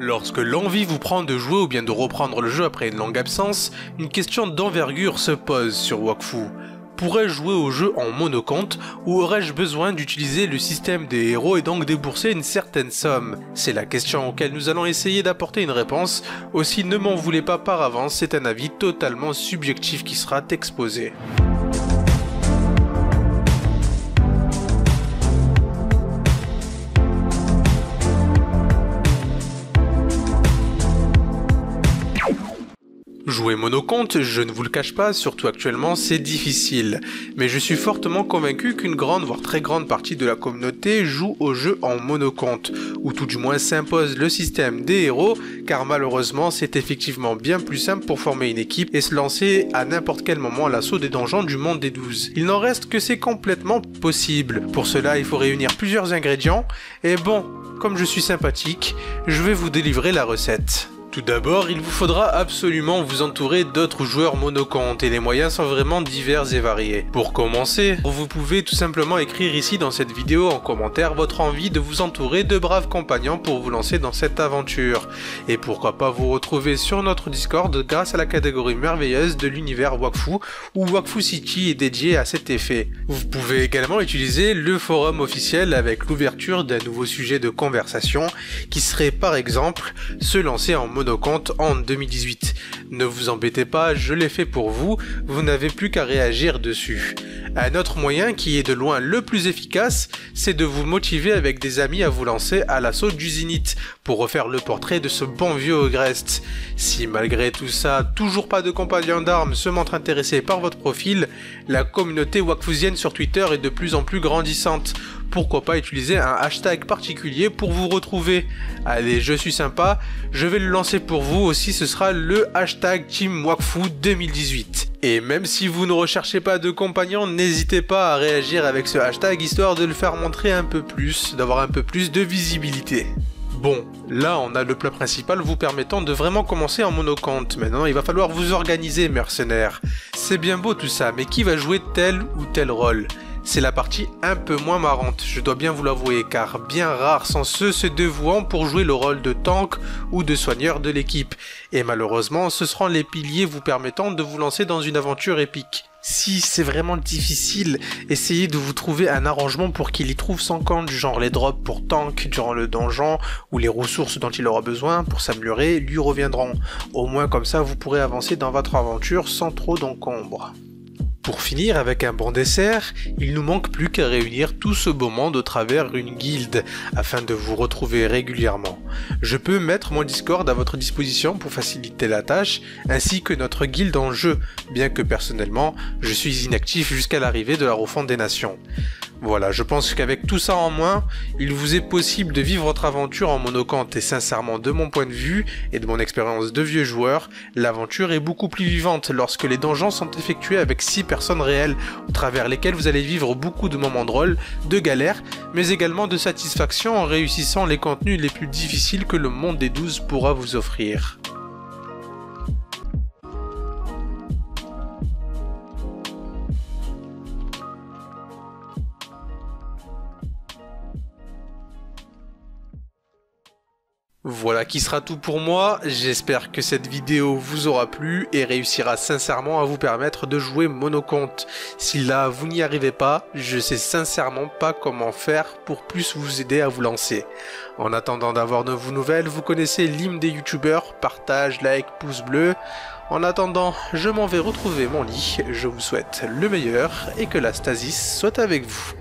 Lorsque l'envie vous prend de jouer ou bien de reprendre le jeu après une longue absence, une question d'envergure se pose sur Wakfu. Pourrais-je jouer au jeu en monocompte ou aurais-je besoin d'utiliser le système des héros et donc débourser une certaine somme? C'est la question auquel nous allons essayer d'apporter une réponse, aussi ne m'en voulez pas par avance, c'est un avis totalement subjectif qui sera exposé. Jouer monocompte, je ne vous le cache pas, surtout actuellement, c'est difficile. Mais je suis fortement convaincu qu'une grande, voire très grande partie de la communauté joue au jeu en monocompte, ou tout du moins s'impose le système des héros, car malheureusement, c'est effectivement bien plus simple pour former une équipe et se lancer à n'importe quel moment à l'assaut des donjons du monde des 12. Il n'en reste que c'est complètement possible. Pour cela, il faut réunir plusieurs ingrédients, et bon, comme je suis sympathique, je vais vous délivrer la recette. Tout d'abord, il vous faudra absolument vous entourer d'autres joueurs monocomptes et les moyens sont vraiment divers et variés. Pour commencer, vous pouvez tout simplement écrire ici dans cette vidéo en commentaire votre envie de vous entourer de braves compagnons pour vous lancer dans cette aventure. Et pourquoi pas vous retrouver sur notre Discord grâce à la catégorie merveilleuse de l'univers Wakfu où Wakfu City est dédié à cet effet. Vous pouvez également utiliser le forum officiel avec l'ouverture d'un nouveau sujet de conversation qui serait par exemple se lancer en monocompte en 2018. Ne vous embêtez pas, je l'ai fait pour vous, vous n'avez plus qu'à réagir dessus. Un autre moyen qui est de loin le plus efficace, c'est de vous motiver avec des amis à vous lancer à l'assaut du Zénith pour refaire le portrait de ce bon vieux Ogrest. Si malgré tout ça, toujours pas de compagnon d'armes se montre intéressé par votre profil, la communauté wakfusienne sur Twitter est de plus en plus grandissante. Pourquoi pas utiliser un hashtag particulier pour vous retrouver? Allez, je suis sympa, je vais le lancer pour vous aussi, ce sera le hashtag TeamWakFu2018. Et même si vous ne recherchez pas de compagnon, n'hésitez pas à réagir avec ce hashtag histoire de le faire montrer un peu plus, d'avoir un peu plus de visibilité. Bon, là on a le plat principal vous permettant de vraiment commencer en monocompte. Maintenant il va falloir vous organiser, mercenaires. C'est bien beau tout ça, mais qui va jouer tel ou tel rôle? C'est la partie un peu moins marrante, je dois bien vous l'avouer, car bien rares sont ceux se dévouant pour jouer le rôle de tank ou de soigneur de l'équipe, et malheureusement ce seront les piliers vous permettant de vous lancer dans une aventure épique. Si c'est vraiment difficile, essayez de vous trouver un arrangement pour qu'il y trouve son compte, genre les drops pour tank durant le donjon ou les ressources dont il aura besoin pour s'améliorer lui reviendront. Au moins comme ça vous pourrez avancer dans votre aventure sans trop d'encombre. Pour finir avec un bon dessert, il nous manque plus qu'à réunir tout ce beau monde au travers une guilde afin de vous retrouver régulièrement. Je peux mettre mon Discord à votre disposition pour faciliter la tâche ainsi que notre guilde en jeu, bien que personnellement je suis inactif jusqu'à l'arrivée de la refonte des nations. Voilà, je pense qu'avec tout ça en moins, il vous est possible de vivre votre aventure en monocompte et sincèrement de mon point de vue et de mon expérience de vieux joueur, l'aventure est beaucoup plus vivante lorsque les donjons sont effectués avec 6 personnes réelles au travers lesquelles vous allez vivre beaucoup de moments drôles, de galères, mais également de satisfaction en réussissant les contenus les plus difficiles que le monde des 12 pourra vous offrir. Voilà qui sera tout pour moi, j'espère que cette vidéo vous aura plu et réussira sincèrement à vous permettre de jouer monocompte. Si là vous n'y arrivez pas, je sais sincèrement pas comment faire pour plus vous aider à vous lancer. En attendant d'avoir de vos nouvelles, vous connaissez l'hymne des youtubeurs, partage, like, pouce bleu. En attendant, je m'en vais retrouver mon lit, je vous souhaite le meilleur et que la Stasis soit avec vous.